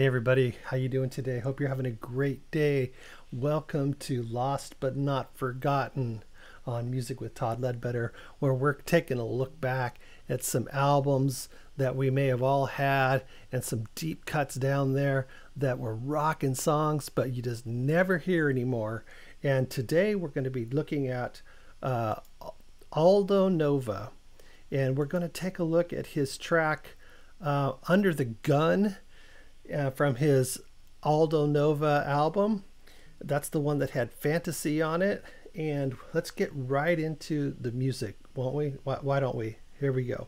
Hey everybody, how you doing today? Hope you're having a great day. Welcome to Lost But Not Forgotten on Music with Todd Ledbetter, where we're taking a look back at some albums that we may have all had and some deep cuts down there that were rockin' songs but you just never hear anymore. And today we're going to be looking at Aldo Nova, and we're going to take a look at his track Under the Gun from his Aldo Nova album. That's the one that had Fantasy on it. And let's get right into the music, won't we? Why don't we? Here we go.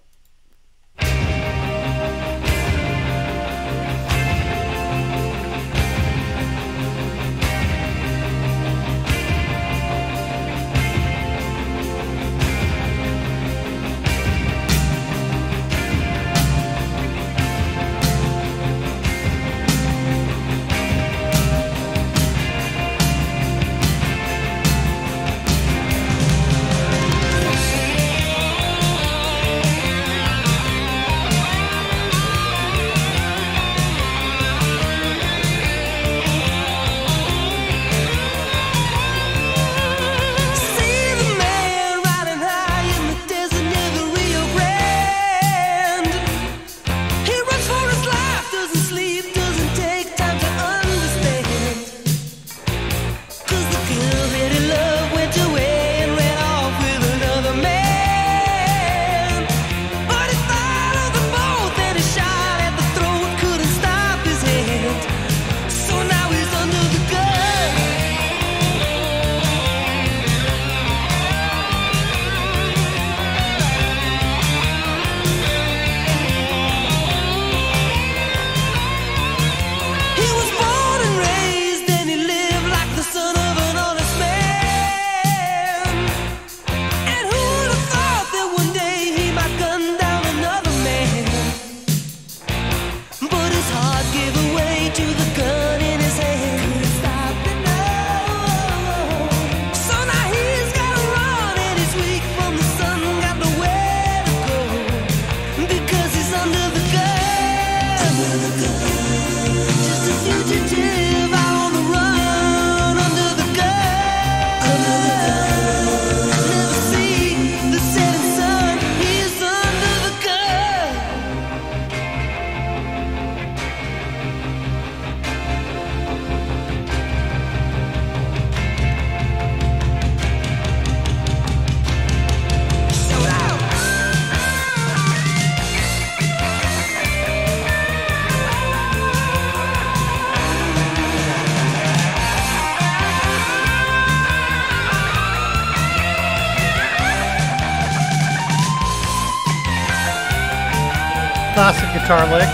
Classic guitar lick.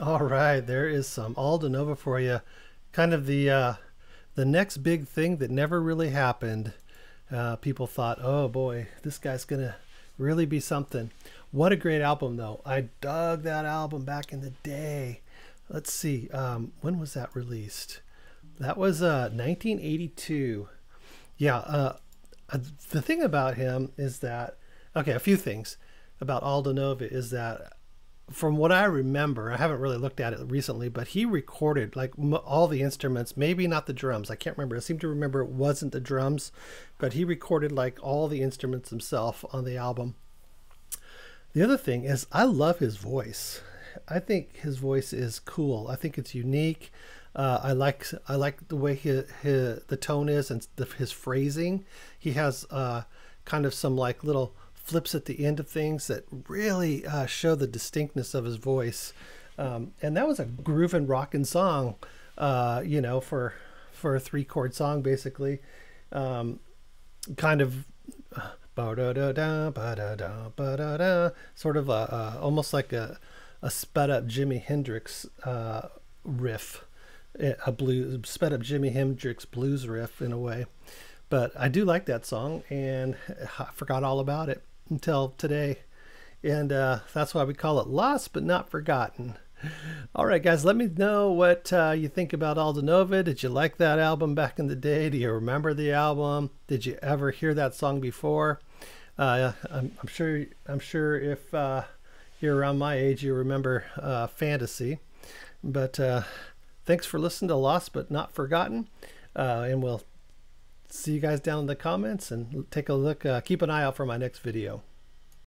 All right, there is some Aldo Nova for you. Kind of the next big thing that never really happened. People thought, oh boy, this guy's gonna really be something. What a great album though. I dug that album back in the day. Let's see, when was that released? That was 1982. Yeah, the thing about him is that, okay, a few things about Aldo Nova is that from what I remember, I haven't really looked at it recently, but he recorded like all the instruments, maybe not the drums. I can't remember. I seem to remember it wasn't the drums, but he recorded like all the instruments himself on the album. The other thing is I love his voice. I think his voice is cool. I think it's unique. I like the way the tone is and his phrasing. He has kind of some like little flips at the end of things that really show the distinctness of his voice. And that was a grooving, rocking song, you know, for a 3-chord song, basically. Kind of ba-da-da-da, ba-da-da, ba-da-da, sort of almost like a sped up Jimi Hendrix riff, sped up Jimi Hendrix blues riff in a way. But I do like that song, and I forgot all about it until today. And that's why we call it Lost But Not Forgotten. All right, guys, let me know what you think about Aldo Nova. Did you like that album back in the day? Do you remember the album? Did you ever hear that song before? I'm sure if you're around my age, you remember Fantasy. But thanks for listening to Lost But Not Forgotten. And we'll see you guys down in the comments, and take a look, keep an eye out for my next video.